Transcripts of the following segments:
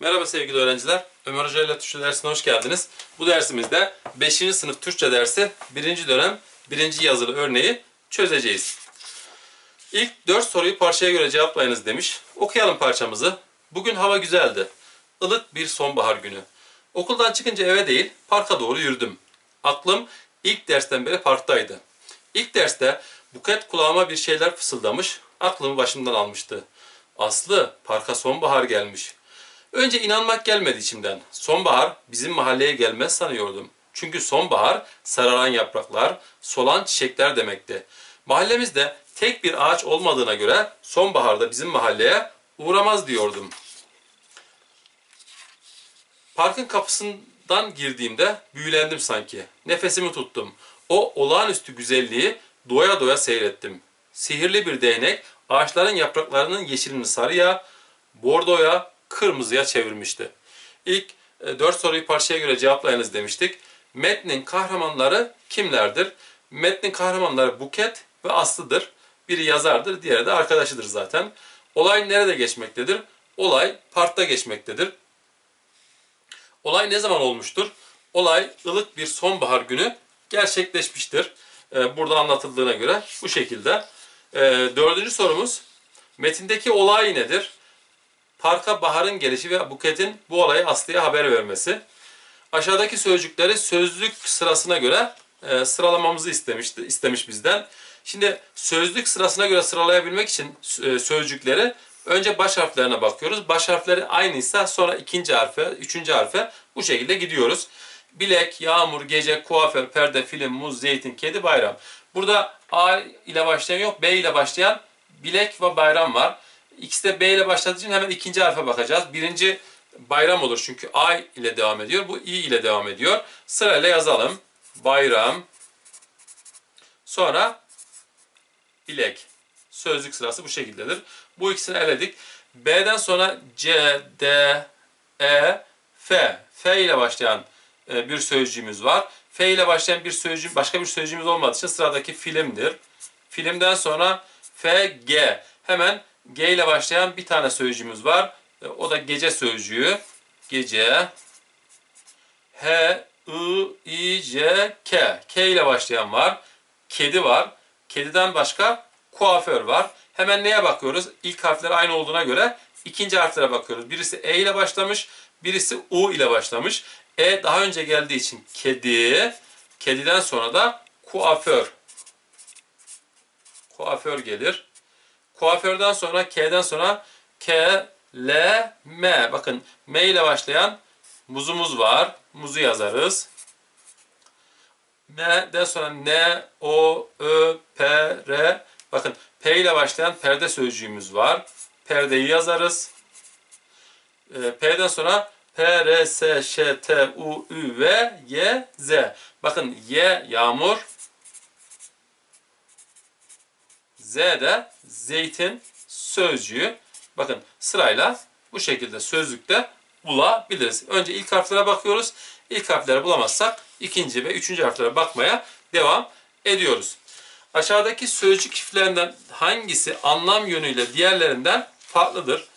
Merhaba sevgili öğrenciler. Ömer Hoca ile Türkçe dersine hoş geldiniz. Bu dersimizde 5. sınıf Türkçe dersi 1. dönem 1. yazılı örneği çözeceğiz. İlk 4 soruyu parçaya göre cevaplayınız demiş. Okuyalım parçamızı. Bugün hava güzeldi. Ilık bir sonbahar günü. Okuldan çıkınca eve değil, parka doğru yürüdüm. Aklım ilk dersten beri parktaydı. İlk derste Buket kulağıma bir şeyler fısıldamış, aklımı başımdan almıştı. Aslı, parka sonbahar gelmiş. Önce inanmak gelmedi içimden. Sonbahar bizim mahalleye gelmez sanıyordum. Çünkü sonbahar sararan yapraklar, solan çiçekler demekti. Mahallemizde tek bir ağaç olmadığına göre sonbaharda bizim mahalleye uğramaz diyordum. Parkın kapısından girdiğimde büyülendim sanki. Nefesimi tuttum. O olağanüstü güzelliği doya doya seyrettim. Sihirli bir değnek ağaçların yapraklarının yeşilini sarıya, bordoya, kırmızıya çevirmişti. İlk 4 soruyu parçaya göre cevaplayınız demiştik. Metnin kahramanları kimlerdir? Metnin kahramanları Buket ve Aslı'dır. Biri yazardır, diğeri de arkadaşıdır zaten. Olay nerede geçmektedir? Olay parkta geçmektedir. Olay ne zaman olmuştur? Olay ılık bir sonbahar günü gerçekleşmiştir. Burada anlatıldığına göre bu şekilde. 4. sorumuz, metindeki olay nedir? Parka baharın gelişi ve Buket'in bu olayı Aslı'ya haber vermesi. Aşağıdaki sözcükleri sözlük sırasına göre sıralamamızı istemiş bizden. Şimdi sözlük sırasına göre sıralayabilmek için sözcükleri önce baş harflerine bakıyoruz. Baş harfleri aynıysa sonra ikinci harfe, üçüncü harfe bu şekilde gidiyoruz. Bilek, yağmur, gece, kuaför, perde, film, muz, zeytin, kedi, bayram. Burada A ile başlayan yok, B ile başlayan bilek ve bayram var. İkisi de B ile başladığı için hemen ikinci harfe bakacağız. Birinci bayram olur çünkü A ile devam ediyor. Bu İ ile devam ediyor. Sırayla yazalım. Bayram. Sonra bilek. Sözlük sırası bu şekildedir. Bu ikisini eledik. B'den sonra C, D, E, F. F ile başlayan bir sözcüğümüz var. F ile başlayan bir sözcüğüm, başka bir sözcüğümüz olmadığı için sıradaki filmdir. Filmden sonra F, G. Hemen G ile başlayan bir tane sözcüğümüz var. O da gece sözcüğü. Gece. H, I, C, K. K ile başlayan var. Kedi var. Kediden başka kuaför var. Hemen neye bakıyoruz? İlk harfler aynı olduğuna göre ikinci harflere bakıyoruz. Birisi E ile başlamış. Birisi U ile başlamış. E daha önce geldiği için kedi. Kediden sonra da kuaför. Kuaför gelir. Kuaförden sonra K'den sonra K, L, M. Bakın M ile başlayan muzumuz var. Muzu yazarız. M'den sonra N, O, Ö, P, R. Bakın P ile başlayan perde sözcüğümüz var. Perdeyi yazarız. P'den sonra P, R, S, Ş, T, U, Ü, V, Y, Z. Bakın Y yağmur. Z de zeytin sözcüğü. Bakın sırayla bu şekilde sözlükte bulabiliriz. Önce ilk harflere bakıyoruz. İlk harfleri bulamazsak ikinci ve üçüncü harflere bakmaya devam ediyoruz. Aşağıdaki sözcük çiftlerinden hangisi anlam yönüyle diğerlerinden farklıdır?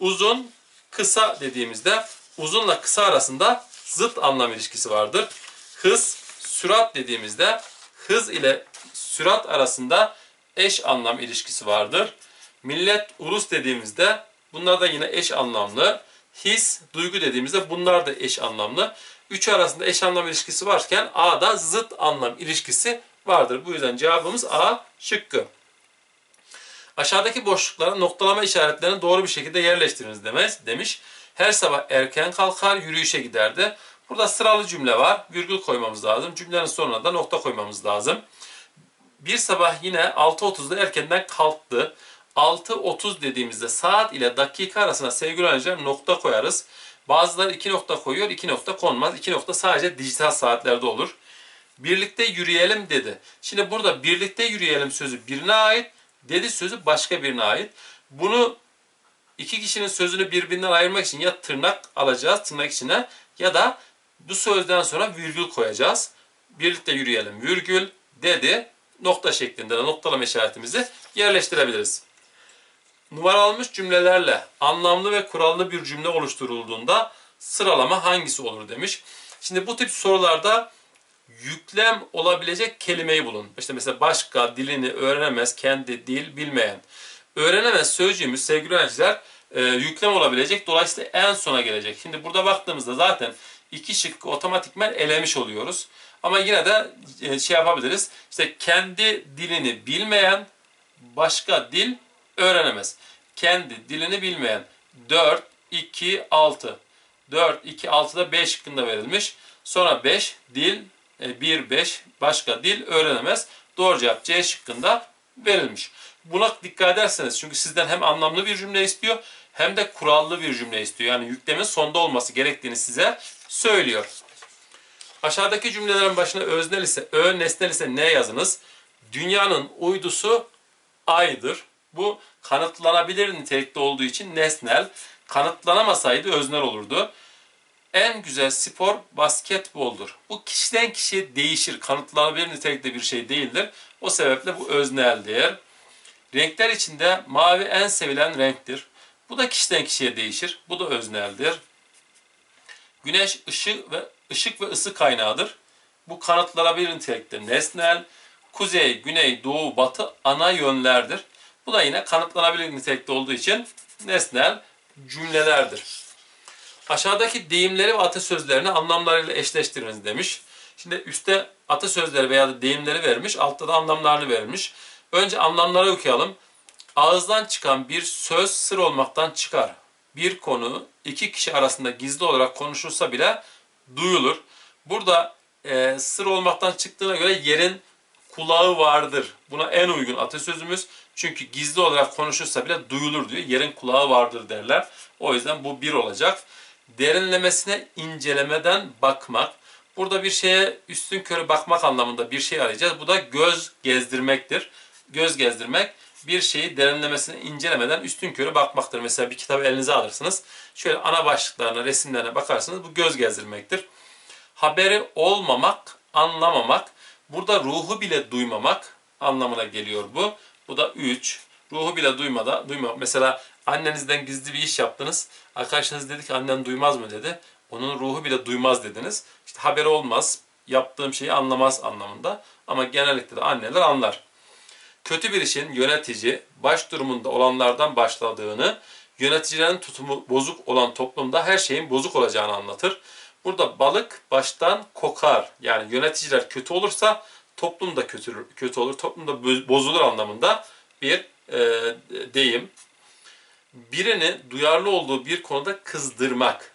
Uzun, kısa dediğimizde uzunla kısa arasında zıt anlam ilişkisi vardır. Hız, sürat dediğimizde hız ile sürat arasında eş anlam ilişkisi vardır. Millet, ulus dediğimizde bunlar da yine eş anlamlı. His, duygu dediğimizde bunlar da eş anlamlı. Üçü arasında eş anlam ilişkisi varken A'da zıt anlam ilişkisi vardır. Bu yüzden cevabımız A şıkkı. Aşağıdaki boşluklara noktalama işaretlerini doğru bir şekilde yerleştiriniz demiş. Her sabah erken kalkar, yürüyüşe giderdi. Burada sıralı cümle var. Virgül koymamız lazım. Cümlenin sonuna da nokta koymamız lazım. Bir sabah yine 6.30'da erkenden kalktı. 6.30 dediğimizde saat ile dakika arasına sevgili öğrenciler nokta koyarız. Bazıları 2 nokta koyuyor, 2 nokta konmaz. 2 nokta sadece dijital saatlerde olur. Birlikte yürüyelim dedi. Şimdi burada birlikte yürüyelim sözü birine ait, dedi sözü başka birine ait. Bunu iki kişinin sözünü birbirinden ayırmak için ya tırnak alacağız tırnak içine ya da bu sözden sonra virgül koyacağız. Birlikte yürüyelim virgül dedi. Nokta şeklinde de noktalama işaretimizi yerleştirebiliriz. Numaralanmış cümlelerle anlamlı ve kurallı bir cümle oluşturulduğunda sıralama hangisi olur demiş. Şimdi bu tip sorularda yüklem olabilecek kelimeyi bulun. İşte mesela başka, dilini öğrenemez, kendi, dil, bilmeyen. Öğrenemez sözcüğümüz sevgili öğrenciler yüklem olabilecek. Dolayısıyla en sona gelecek. Şimdi burada baktığımızda zaten iki şıkkı otomatikmen elemiş oluyoruz. Ama yine de şey yapabiliriz. İşte kendi dilini bilmeyen, başka dil öğrenemez. Kendi dilini bilmeyen. 4, 2, 6. 4, 2, 6'da 5 şıkkında verilmiş. Sonra 5, dil, 1, 5, başka dil öğrenemez. Doğru cevap C şıkkında verilmiş. Buna dikkat ederseniz çünkü sizden hem anlamlı bir cümle istiyor hem de kurallı bir cümle istiyor. Yani yüklemin sonda olması gerektiğini size söylüyor. Aşağıdaki cümlelerin başına öznel ise ö, nesnel ise ne yazınız? Dünyanın uydusu aydır. Bu kanıtlanabilir nitelikte olduğu için nesnel, kanıtlanamasaydı öznel olurdu. En güzel spor basketboldur. Bu kişiden kişiye değişir. Kanıtlanabilir nitelikte bir şey değildir. O sebeple bu özneldir. Renkler içinde mavi en sevilen renktir. Bu da kişiden kişiye değişir. Bu da özneldir. Güneş ışık ve ısı kaynağıdır. Bu kanıtlanabilir nitelikte nesnel. Kuzey, güney, doğu, batı ana yönlerdir. Bu da yine kanıtlanabilir nitelikte olduğu için nesnel cümlelerdir. Aşağıdaki deyimleri ve atasözlerini anlamlarıyla eşleştiriniz demiş. Şimdi üstte atasözleri veya da deyimleri vermiş, altta da anlamlarını vermiş. Önce anlamları okuyalım. Ağızdan çıkan bir söz sır olmaktan çıkar. Bir konu iki kişi arasında gizli olarak konuşulsa bile duyulur. Burada sır olmaktan çıktığına göre yerin kulağı vardır. Buna en uygun atasözümüz. Çünkü gizli olarak konuşursa bile duyulur diyor. Yerin kulağı vardır derler. O yüzden bu bir olacak. Derinlemesine incelemeden bakmak. Burada bir şeye üstünkörü bakmak anlamında bir şey arayacağız. Bu da göz gezdirmektir. Göz gezdirmek bir şeyi derinlemesine incelemeden üstünkörü bakmaktır. Mesela bir kitabı elinize alırsınız. Şöyle ana başlıklarına, resimlerine bakarsınız. Bu göz gezdirmektir. Haberi olmamak, anlamamak. Burada ruhu bile duymamak anlamına geliyor bu. Bu da 3. Ruhu bile duymamak. Mesela annenizden gizli bir iş yaptınız. Arkadaşınız dedi ki annen duymaz mı dedi. Onun ruhu bile duymaz dediniz. İşte haberi olmaz, yaptığım şeyi anlamaz anlamında. Ama genellikle de anneler anlar. Kötü bir işin yönetici baş durumunda olanlardan başladığını, yöneticilerin tutumu bozuk olan toplumda her şeyin bozuk olacağını anlatır. Burada balık baştan kokar. Yani yöneticiler kötü olursa toplum da kötü olur, toplum da bozulur anlamında bir deyim. Birini duyarlı olduğu bir konuda kızdırmak,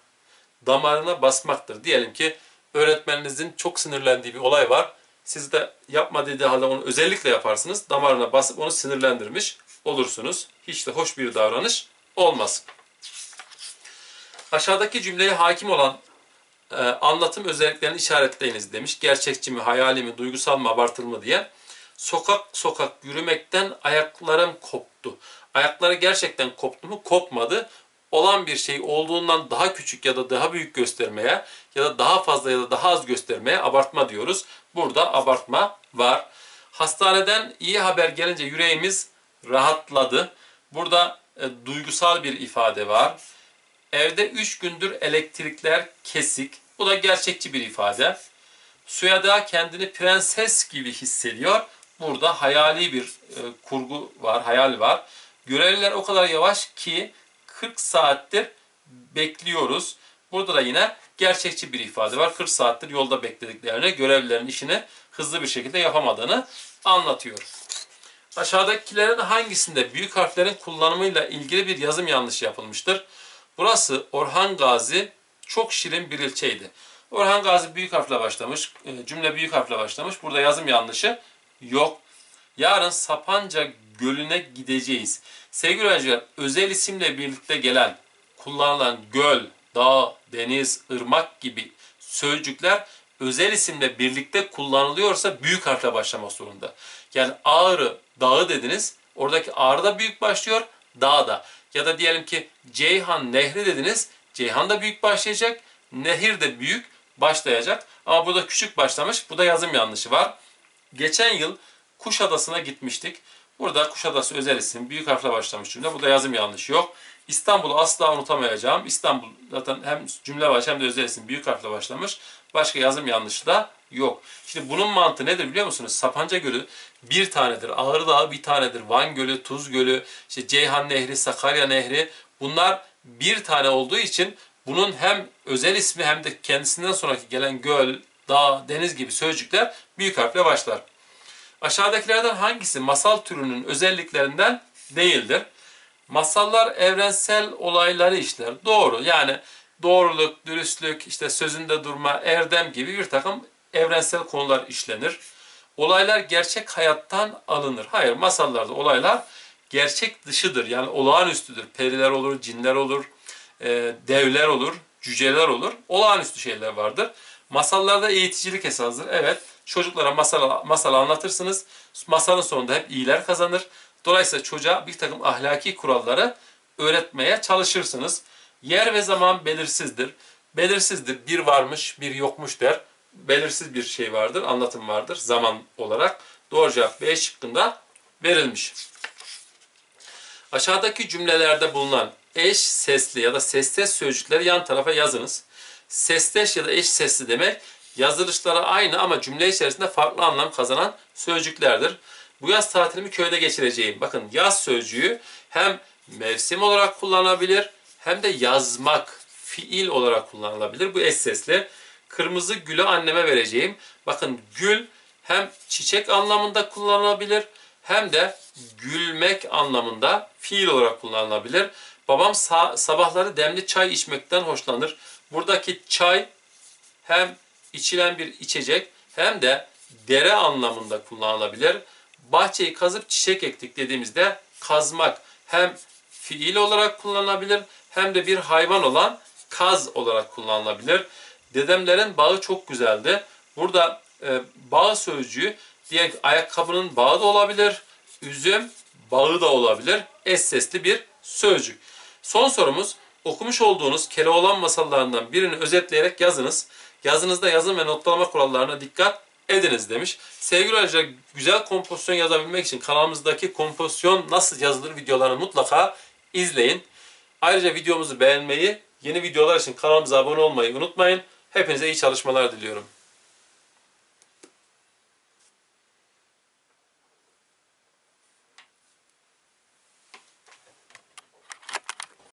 damarına basmaktır. Diyelim ki öğretmeninizin çok sinirlendiği bir olay var. Siz de yapma dediği halde onu özellikle yaparsınız. Damarına basıp onu sinirlendirmiş olursunuz. Hiç de hoş bir davranış olmaz. Aşağıdaki cümleye hakim olan anlatım özelliklerini işaretleyiniz demiş. Gerçekçi mi, hayali mi, duygusal mı, abartılı mı diye. Sokak sokak yürümekten ayaklarım koptu. Ayakları gerçekten koptu mu? Kopmadı. Olan bir şey olduğundan daha küçük ya da daha büyük göstermeye ya da daha fazla ya da daha az göstermeye abartma diyoruz. Burada abartma var. Hastaneden iyi haber gelince yüreğimiz rahatladı. Burada duygusal bir ifade var. Evde 3 gündür elektrikler kesik. Bu da gerçekçi bir ifade. Suya kendini prenses gibi hissediyor. Burada hayali bir kurgu var, hayal var. Görevliler o kadar yavaş ki 40 saattir bekliyoruz. Burada da yine gerçekçi bir ifade var. 40 saattir yolda beklediklerini, görevlilerin işini hızlı bir şekilde yapamadığını anlatıyor. Aşağıdakilerin hangisinde büyük harflerin kullanımıyla ilgili bir yazım yanlışı yapılmıştır? Burası Orhan Gazi çok şirin bir ilçeydi. Orhan Gazi büyük harfle başlamış. Cümle büyük harfle başlamış. Burada yazım yanlışı yok. Yarın Sapanca Gölü'ne gideceğiz. Sevgili öğrenciler, özel isimle birlikte gelen, kullanılan göl, dağ, deniz, ırmak gibi sözcükler özel isimle birlikte kullanılıyorsa büyük harfle başlamak zorunda. Yani Ağrı, dağı dediniz. Oradaki Ağrı da büyük başlıyor, dağ da. Ya da diyelim ki Ceyhan Nehri dediniz. Ceyhan da büyük başlayacak. Nehir de büyük başlayacak. Ama burada küçük başlamış. Bu da yazım yanlışı var. Geçen yıl Kuşadası'na gitmiştik. Burada Kuşadası özel isim, büyük harfle başlamış cümle. Burada yazım yanlışı yok. İstanbul'u asla unutamayacağım. İstanbul zaten hem cümle baş hem de özel isim büyük harfle başlamış. Başka yazım yanlışı da yok. Şimdi bunun mantığı nedir biliyor musunuz? Sapanca Gölü bir tanedir. Ağrı Dağı bir tanedir. Van Gölü, Tuz Gölü, işte Ceyhan Nehri, Sakarya Nehri bunlar bir tane olduğu için bunun hem özel ismi hem de kendisinden sonraki gelen göl, dağ, deniz gibi sözcükler büyük harfle başlar. Aşağıdakilerden hangisi masal türünün özelliklerinden değildir? Masallar evrensel olayları işler. Doğru, yani doğruluk, dürüstlük, işte sözünde durma, erdem gibi bir takım evrensel konular işlenir. Olaylar gerçek hayattan alınır. Hayır, masallarda olaylar gerçek dışıdır. Yani olağanüstüdür. Periler olur, cinler olur, devler olur, cüceler olur. Olağanüstü şeyler vardır. Masallarda eğiticilik esastır. Evet, çocuklara masal anlatırsınız. Masalın sonunda hep iyiler kazanır. Dolayısıyla çocuğa bir takım ahlaki kuralları öğretmeye çalışırsınız. Yer ve zaman belirsizdir. Belirsizdir. Bir varmış, bir yokmuş der. Belirsiz bir şey vardır, anlatım vardır zaman olarak. Doğru cevap B şıkkında verilmiş. Aşağıdaki cümlelerde bulunan eş sesli ya da sesteş sözcükleri yan tarafa yazınız. Sesteş ya da eş sesli demek yazılışları aynı ama cümle içerisinde farklı anlam kazanan sözcüklerdir. Bu yaz tatilimi köyde geçireceğim. Bakın yaz sözcüğü hem mevsim olarak kullanılabilir hem de yazmak fiil olarak kullanılabilir. Bu eş sesli. Kırmızı gülü anneme vereceğim. Bakın gül hem çiçek anlamında kullanılabilir hem de gülmek anlamında fiil olarak kullanılabilir. Babam sabahları demli çay içmekten hoşlanır. Buradaki çay hem içilen bir içecek hem de dere anlamında kullanılabilir. Bahçeyi kazıp çiçek ektik dediğimizde kazmak hem fiil olarak kullanılabilir hem de bir hayvan olan kaz olarak kullanılabilir. Dedemlerin bağı çok güzeldi. Burada bağ sözcüğü diğer ayakkabının bağı da olabilir. Üzüm bağı da olabilir. Es sesli bir sözcük. Son sorumuz okumuş olduğunuz Keloğlan masallarından birini özetleyerek yazınız. Yazınızda yazım ve noktalama kurallarına dikkat ediniz demiş. Sevgili arkadaşlar güzel kompozisyon yazabilmek için kanalımızdaki kompozisyon nasıl yazılır videolarını mutlaka izleyin. Ayrıca videomuzu beğenmeyi, yeni videolar için kanalımıza abone olmayı unutmayın. Hepinize iyi çalışmalar diliyorum.